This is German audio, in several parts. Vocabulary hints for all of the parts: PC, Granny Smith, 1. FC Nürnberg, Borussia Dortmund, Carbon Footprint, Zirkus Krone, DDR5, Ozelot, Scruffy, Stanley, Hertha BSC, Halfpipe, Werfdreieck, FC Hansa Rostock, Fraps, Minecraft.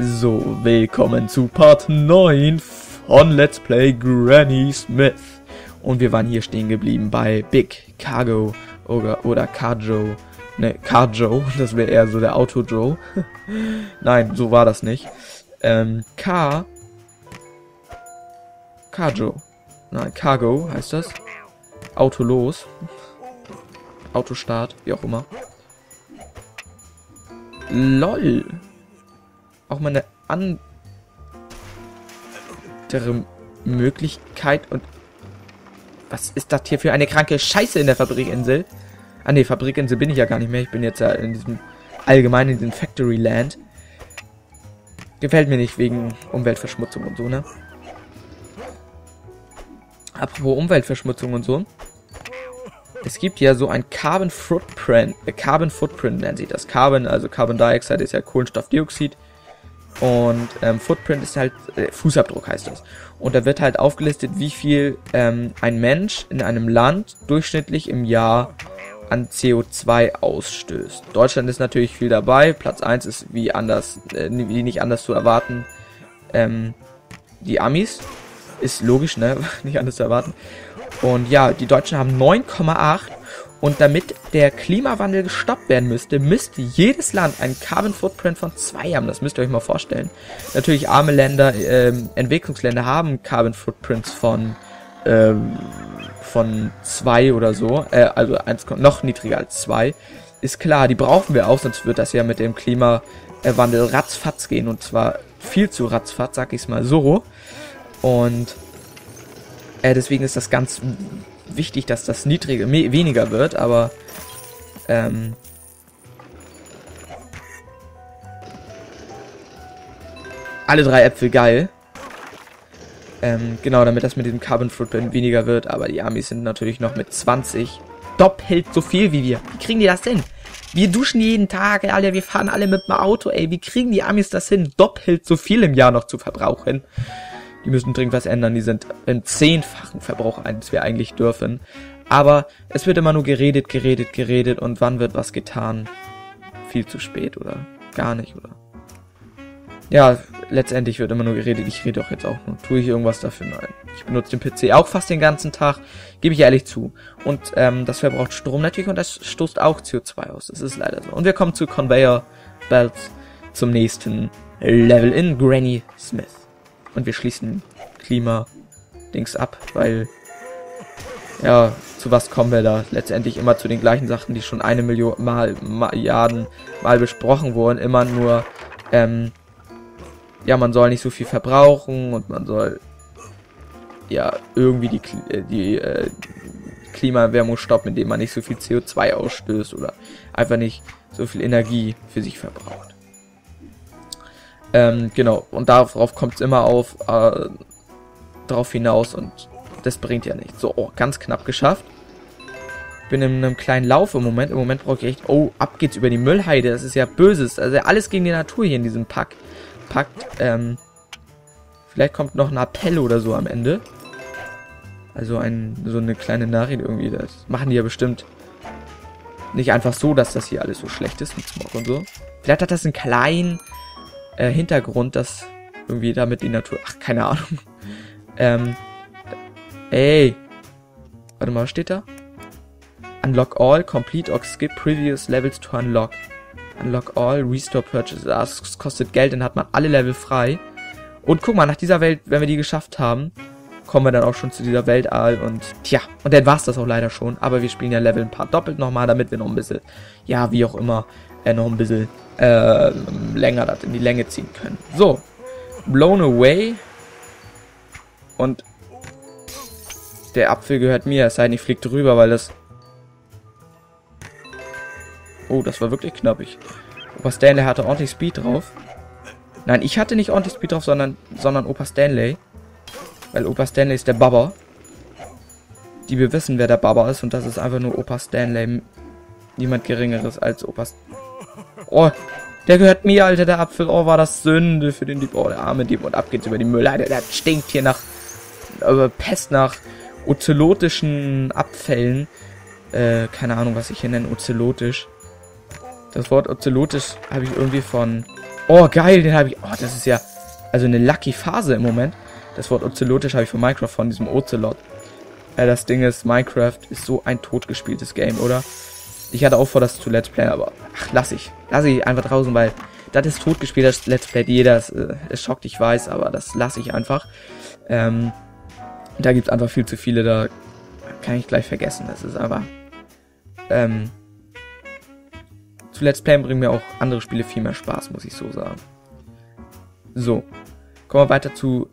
So, willkommen zu Part 9 von Let's Play Granny Smith. Und wir waren hier stehen geblieben bei Big Cargo oder Carjo. Ne, Carjo, das wäre eher so der Auto-Joe. Nein, so war das nicht. Carjo. Nein, Cargo heißt das. Auto los. Autostart, wie auch immer. LOL. Auch mal eine andere Möglichkeit. Und was ist das hier für eine kranke Scheiße in der Fabrikinsel? Ah ne, Fabrikinsel bin ich ja gar nicht mehr. Ich bin jetzt ja in diesem allgemeinen, in diesem Factory Land. Gefällt mir nicht wegen Umweltverschmutzung und so, ne? Apropos Umweltverschmutzung und so. Es gibt ja so ein Carbon Footprint. Carbon Footprint nennt sich das. Carbon, also Carbon Dioxide ist ja Kohlenstoffdioxid. Und Footprint ist halt, Fußabdruck heißt das. Und da wird halt aufgelistet, wie viel ein Mensch in einem Land durchschnittlich im Jahr an CO2 ausstößt. Deutschland ist natürlich viel dabei. Platz 1 ist wie nicht anders zu erwarten. Die Amis. Ist logisch, ne? Nicht anders zu erwarten. Und ja, die Deutschen haben 9,8. Und damit der Klimawandel gestoppt werden müsste jedes Land einen Carbon Footprint von 2 haben. Das müsst ihr euch mal vorstellen. Natürlich arme Länder, Entwicklungsländer haben Carbon Footprints von 2 oder so. Also noch niedriger als 2. Ist klar, die brauchen wir auch, sonst wird das ja mit dem Klimawandel ratzfatz gehen. Und zwar viel zu ratzfatz, sag ich's mal so. Und deswegen ist das ganz wichtig, dass das weniger wird, aber alle 3 Äpfel geil. Genau, damit das mit dem Carbon Footprint weniger wird, aber die Amis sind natürlich noch mit 20 doppelt so viel wie wir. Wie kriegen die das hin? Wir duschen jeden Tag, Alter, wir fahren alle mit dem Auto, ey. Wie kriegen die Amis das hin, doppelt so viel im Jahr noch zu verbrauchen? Die müssen dringend was ändern, die sind im 10-fachen Verbrauch, als wir eigentlich dürfen. Aber es wird immer nur geredet und wann wird was getan? Viel zu spät oder gar nicht, oder? Ja, letztendlich wird immer nur geredet, ich rede doch jetzt auch nur. Tue ich irgendwas dafür? Nein. Ich benutze den PC auch fast den ganzen Tag, gebe ich ehrlich zu. Und das verbraucht Strom natürlich und das stoßt auch CO2 aus, das ist leider so. Und wir kommen zu Conveyor Belts, zum nächsten Level in Granny Smith. Und wir schließen Klima-Dings ab, weil, ja, zu was kommen wir da? Letztendlich immer zu den gleichen Sachen, die schon eine Milliarden Mal besprochen wurden. Immer nur, ja, man soll nicht so viel verbrauchen und man soll, ja, irgendwie die Klimaerwärmung stoppen, indem man nicht so viel CO2 ausstößt oder einfach nicht so viel Energie für sich verbraucht. Genau, und darauf kommt es immer drauf hinaus und das bringt ja nichts. So, oh, ganz knapp geschafft. Bin in einem kleinen Lauf im Moment. Im Moment brauche ich echt... Oh, ab geht's über die Müllheide. Das ist ja Böses. Also alles gegen die Natur hier in diesem Pakt. Vielleicht kommt noch ein Appell oder so am Ende. Also so eine kleine Nachricht irgendwie. Das machen die ja bestimmt nicht einfach so, dass das hier alles so schlecht ist mit Smog und so. Vielleicht hat das einen kleinen... Hintergrund, dass irgendwie damit die Natur... Ach, keine Ahnung. Ey. Warte mal, was steht da? Unlock all, complete or skip previous levels to unlock. Unlock all, restore purchases. Das kostet Geld, dann hat man alle Level frei. Und guck mal, nach dieser Welt, wenn wir die geschafft haben, kommen wir dann auch schon zu dieser Weltall und... Tja, und dann war's das auch leider schon. Aber wir spielen ja Level ein paar doppelt nochmal, damit wir noch ein bisschen... Ja, wie auch immer, noch ein bisschen... länger das in die Länge ziehen können. So. Blown away. Und der Apfel gehört mir, es sei denn, ich fliege drüber, weil das... Oh, das war wirklich knappig. Opa Stanley hatte ordentlich Speed drauf. Nein, ich hatte nicht ordentlich Speed drauf, sondern Opa Stanley. Weil Opa Stanley ist der Baba. Die wir wissen, wer der Baba ist und das ist einfach nur Opa Stanley. Niemand Geringeres als Opa Stanley. Oh, der gehört mir, Alter, der Apfel. Oh, war das Sünde für den Dieb. Oh, der arme Dieb. Und ab geht's über die Müllhalde. Der stinkt hier nach... Pest nach ozelotischen Abfällen. Keine Ahnung, was ich hier nenne. Ozelotisch. Das Wort ozelotisch habe ich irgendwie von Oh, geil, den habe ich... Oh, das ist ja... Also eine Lucky Phase im Moment. Das Wort ozelotisch habe ich von Minecraft, von diesem Ozelot. Das Ding ist, Minecraft ist so ein totgespieltes Game, oder? Ich hatte auch vor, das zu Let's Play, aber... Ach, lass ich. Lass ich einfach draußen, weil... Das ist totgespielt, das Let's Play jeder. Es schockt, ich weiß, aber das lasse ich einfach. Da gibt es einfach viel zu viele, da kann ich gleich vergessen. Das ist aber... zu Let's Play bringen mir auch andere Spiele viel mehr Spaß, muss ich so sagen. So, kommen wir weiter zu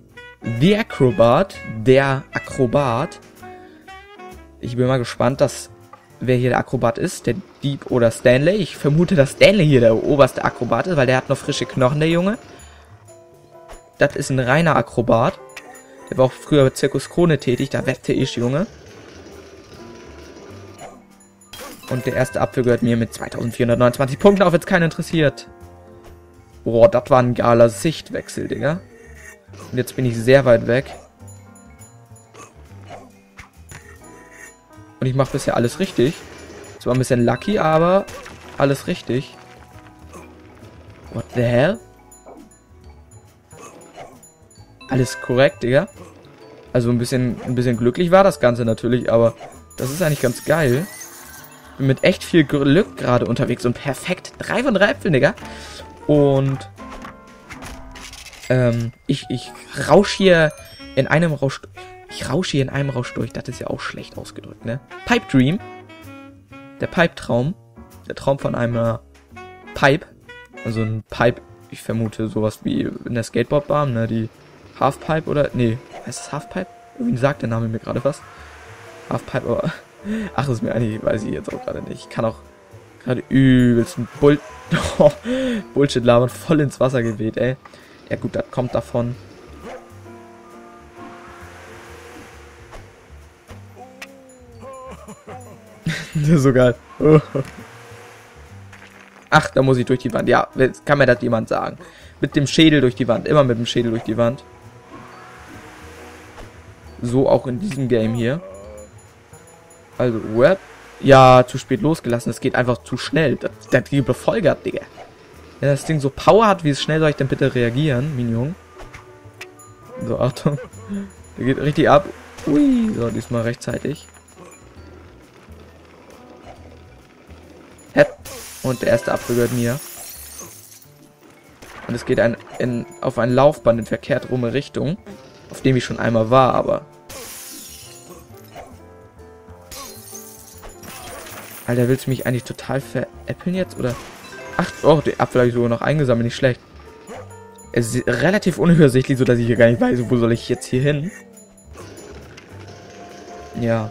The Acrobat. Der Akrobat. Ich bin mal gespannt, dass wer hier der Akrobat ist, der Dieb oder Stanley. Ich vermute, dass Stanley hier der oberste Akrobat ist, weil der hat noch frische Knochen, der Junge. Das ist ein reiner Akrobat. Der war auch früher bei Zirkus Krone tätig, da wette ich, Junge. Und der erste Apfel gehört mir mit 2429 Punkten, auf jetzt keinen interessiert. Boah, das war ein geiler Sichtwechsel, Digga. Und jetzt bin ich sehr weit weg. Und ich mache bisher alles richtig. Zwar ein bisschen lucky, aber alles richtig. What the hell? Alles korrekt, Digga. Also ein bisschen glücklich war das Ganze natürlich, aber das ist eigentlich ganz geil. Bin mit echt viel Glück gerade unterwegs und perfekt. 3 von 3 Äpfeln, Digga. Und ich rausche hier in einem Rausch. Ich rausche hier in einem Rausch durch. Das ist ja auch schlecht ausgedrückt, ne? Pipe Dream. Der Pipe-Traum. Der Traum von einer Pipe. Also ein Pipe, ich vermute, sowas wie in der Skateboardbahn, ne? Die Halfpipe oder. Nee, heißt das Halfpipe? Irgendwie sagt der Name mir gerade was. Halfpipe, aber. Ach, ist mir eigentlich, weiß ich jetzt auch gerade nicht. Ich kann auch gerade übelst Bullshit labern, voll ins Wasser geweht, ey. Ja gut, das kommt davon. Das ist so geil. Ach, da muss ich durch die Wand. Ja, kann mir das jemand sagen. Mit dem Schädel durch die Wand. Immer mit dem Schädel durch die Wand. So auch in diesem Game hier. Also, Web. Ja, zu spät losgelassen. Es geht einfach zu schnell. Der Triebler vollgart, Digga. Wenn das Ding so Power hat, wie es schnell soll ich denn bitte reagieren, Minion? So, Achtung. Der geht richtig ab. Ui. So, diesmal rechtzeitig. Hep. Und der erste Apfel gehört mir. Und es geht auf ein Laufband in verkehrt rumme Richtung. Auf dem ich schon einmal war, aber... Alter, willst du mich eigentlich total veräppeln jetzt, oder? Ach, oh, den Apfel habe ich sogar noch eingesammelt, nicht schlecht. Es ist relativ unübersichtlich, sodass ich hier gar nicht weiß, wo soll ich jetzt hier hin? Ja.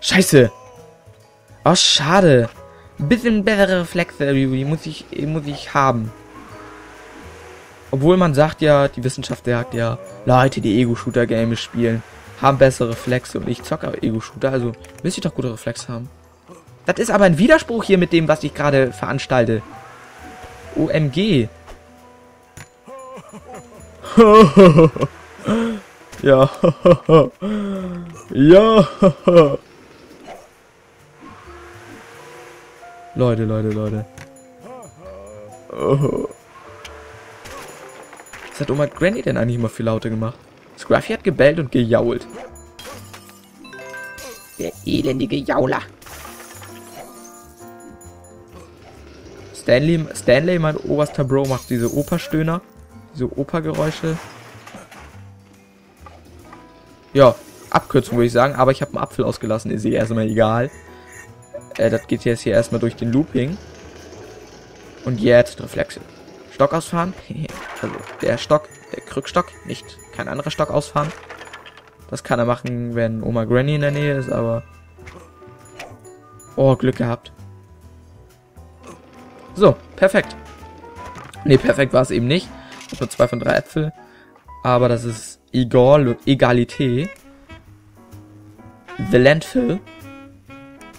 Scheiße! Oh, schade. Ein bisschen bessere Reflexe muss ich haben. Obwohl man sagt ja, die Wissenschaft sagt ja, Leute, die Ego-Shooter-Games spielen, haben bessere Reflexe und ich zocke Ego-Shooter, also müsste ich doch gute Reflexe haben. Das ist aber ein Widerspruch hier mit dem, was ich gerade veranstalte. OMG. Ja. Ja. Leute, Leute, Leute. Was hat Oma Granny denn eigentlich immer für Laute gemacht? Scruffy hat gebellt und gejault. Der elendige Jauler. Stanley, mein oberster Bro, macht diese Operstöhner. Diese Opergeräusche. Ja, Abkürzung würde ich sagen, aber ich habe einen Apfel ausgelassen. Ist erstmal egal. Das geht jetzt hier erstmal durch den Looping. Und jetzt Reflexe. Stock ausfahren. Also der Stock, der Krückstock, nicht. Kein anderer Stock ausfahren. Das kann er machen, wenn Oma Granny in der Nähe ist, aber... Oh, Glück gehabt. So, perfekt. Ne, perfekt war es eben nicht. Ich habe nur 2 von 3 Äpfel. Aber das ist egal, Egalité. The Landfill.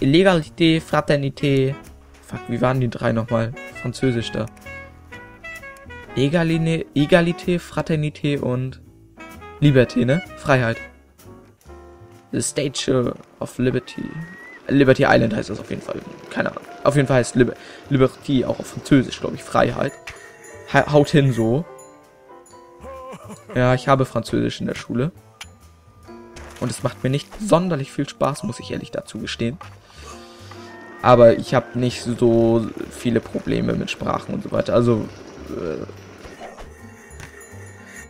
Illegalité, Fraternité. Fuck, wie waren die 3 nochmal? Französisch da. Egalité, Fraternité und... Liberté, ne? Freiheit. The Statue of Liberty. Liberty Island heißt das auf jeden Fall. Keine Ahnung. Auf jeden Fall heißt Liberty auch auf Französisch, glaube ich, Freiheit. Haut hin so. Ja, ich habe Französisch in der Schule. Und es macht mir nicht sonderlich viel Spaß, muss ich ehrlich dazu gestehen. Aber ich habe nicht so viele Probleme mit Sprachen und so weiter. Also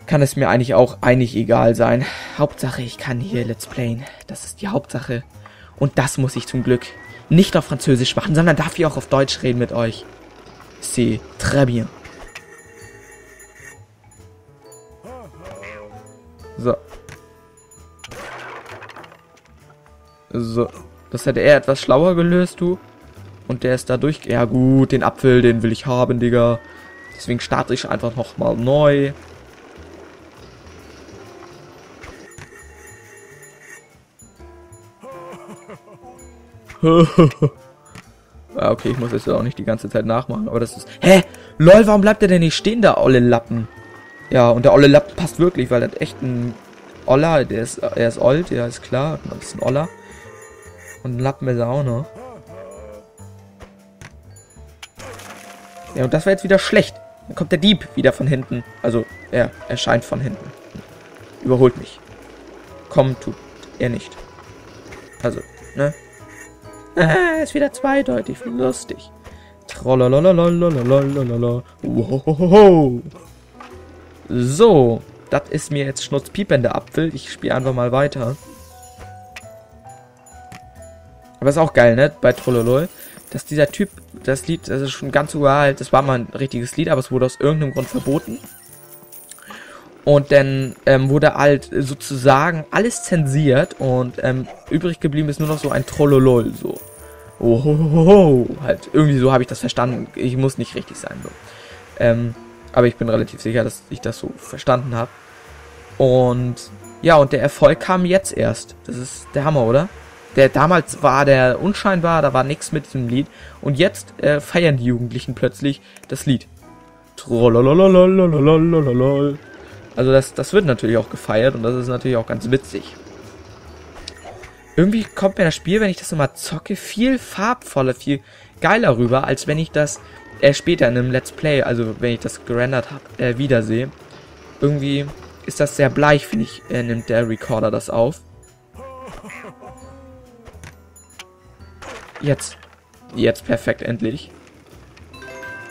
kann es mir eigentlich auch egal sein. Hauptsache, ich kann hier Let's Playen. Das ist die Hauptsache. Und das muss ich zum Glück nicht auf Französisch machen, sondern darf ich auch auf Deutsch reden mit euch. C'est très bien. So. So. Das hätte er etwas schlauer gelöst, du. Und der ist da durch... Ja gut, den Apfel, den will ich haben, Digga. Deswegen starte ich einfach nochmal neu. Ah, okay, ich muss das auch nicht die ganze Zeit nachmachen, aber das ist... Hä? Lol, warum bleibt der denn nicht stehen, der olle Lappen? Ja, und der olle Lappen passt wirklich, weil er hat echt ein Oller, er ist old, ja, ist klar, ein bisschen Oller. Und ein Lappen ist er auch noch. Ja, und das war jetzt wieder schlecht. Dann kommt der Dieb wieder von hinten. Also, er erscheint von hinten. Überholt mich. Kommen tut er nicht. Also, ne? Ah, ist wieder zweideutig. Lustig. Wow. So, das ist mir jetzt schnutzpiepender Apfel. Ich spiele einfach mal weiter. Aber ist auch geil, ne? Bei Trollolol. Dass dieser Typ, das Lied, das ist schon ganz uralt. Das war mal ein richtiges Lied, aber es wurde aus irgendeinem Grund verboten. Und dann wurde halt sozusagen alles zensiert und übrig geblieben ist nur noch so ein Trollolol. So. Ohohoho. Halt, irgendwie so habe ich das verstanden. Ich muss nicht richtig sein. So. Aber ich bin relativ sicher, dass ich das so verstanden habe. Und ja, und der Erfolg kam jetzt erst. Das ist der Hammer, oder? Der damals war der unscheinbar, da war nichts mit diesem Lied. Und jetzt feiern die Jugendlichen plötzlich das Lied. Trollolololololololol. Also das wird natürlich auch gefeiert und das ist natürlich auch ganz witzig. Irgendwie kommt mir das Spiel, wenn ich das nochmal zocke, viel farbvoller, viel geiler rüber, als wenn ich das später in einem Let's Play, also wenn ich das gerendert habe, wiedersehe. Irgendwie ist das sehr bleich, finde ich, nimmt der Recorder das auf. Jetzt perfekt, endlich.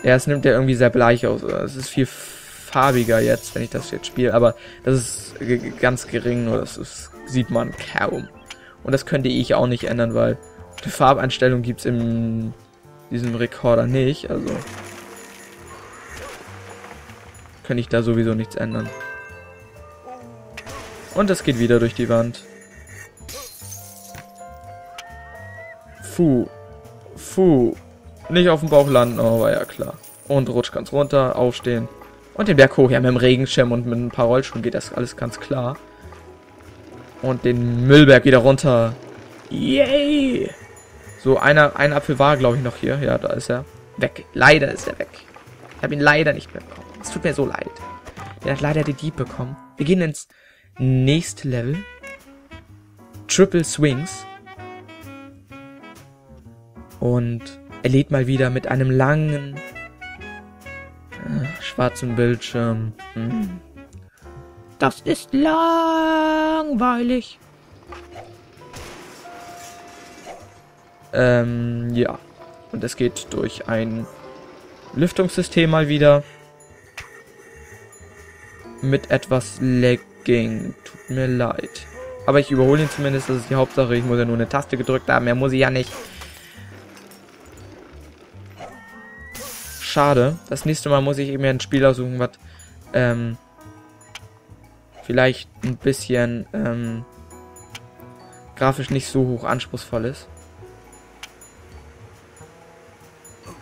Ja, es nimmt ja irgendwie sehr bleich aus. Es ist viel farbiger jetzt, wenn ich das jetzt spiele. Aber das ist ganz gering, nur das ist, sieht man kaum. Und das könnte ich auch nicht ändern, weil die Farbeinstellung gibt es in diesem Rekorder nicht. Also könnte ich da sowieso nichts ändern. Und das geht wieder durch die Wand. Fuh. Nicht auf dem Bauch landen, aber ja klar. Und rutscht ganz runter, aufstehen. Und den Berg hoch. Ja, mit dem Regenschirm und mit ein paar Rollschuhen geht das alles ganz klar. Und den Müllberg wieder runter. Yay! So, ein Apfel war, glaube ich, noch hier. Ja, da ist er. Weg. Leider ist er weg. Ich habe ihn leider nicht mehr bekommen. Es tut mir so leid. Der hat leider die Dieb bekommen. Wir gehen ins nächste Level. Triple Swings. Und er lädt mal wieder mit einem langen schwarzen Bildschirm. Hm. Das ist langweilig. Ja. Und es geht durch ein Lüftungssystem mal wieder. Mit etwas Lagging. Tut mir leid. Aber ich überhole ihn zumindest, das ist die Hauptsache. Ich muss ja nur eine Taste gedrückt haben, mehr muss ich ja nicht. Schade. Das nächste Mal muss ich eben ein Spiel aussuchen, was vielleicht ein bisschen grafisch nicht so hoch anspruchsvoll ist.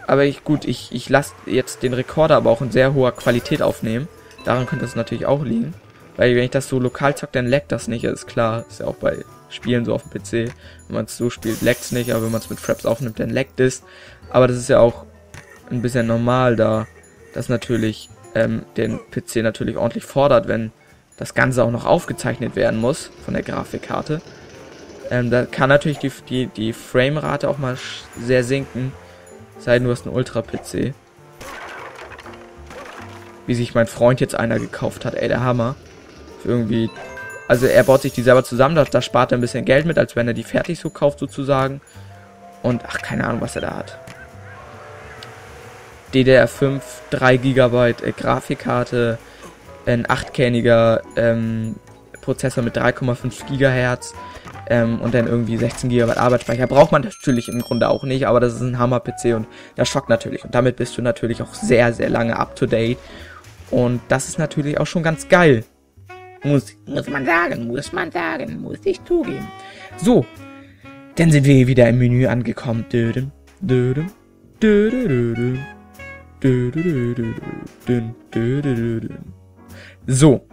Aber ich lasse jetzt den Rekorder aber auch in sehr hoher Qualität aufnehmen. Daran könnte es natürlich auch liegen. Weil wenn ich das so lokal zocke, dann laggt das nicht. Das ist klar, ist ja auch bei Spielen so auf dem PC. Wenn man es so spielt, laggt es nicht. Aber wenn man es mit Fraps aufnimmt, dann laggt es. Aber das ist ja auch ein bisschen normal, da das natürlich den PC natürlich ordentlich fordert, wenn das Ganze auch noch aufgezeichnet werden muss von der Grafikkarte. Da kann natürlich die Framerate auch mal sehr sinken, Sei denn, du hast einen Ultra-PC. Wie sich mein Freund jetzt einer gekauft hat. Ey, der Hammer. Für irgendwie... Also er baut sich die selber zusammen, da spart er ein bisschen Geld mit, als wenn er die fertig so kauft sozusagen. Und ach, keine Ahnung, was er da hat. DDR5, 3 GB Grafikkarte, ein 8-kerniger Prozessor mit 3,5 GHz und dann irgendwie 16 GB Arbeitsspeicher. Braucht man natürlich im Grunde auch nicht, aber das ist ein Hammer-PC und das schockt natürlich. Und damit bist du natürlich auch sehr, sehr lange up-to-date. Und das ist natürlich auch schon ganz geil. Muss ich zugeben. So, dann sind wir hier wieder im Menü angekommen. So,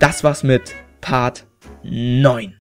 das war's mit Part 9.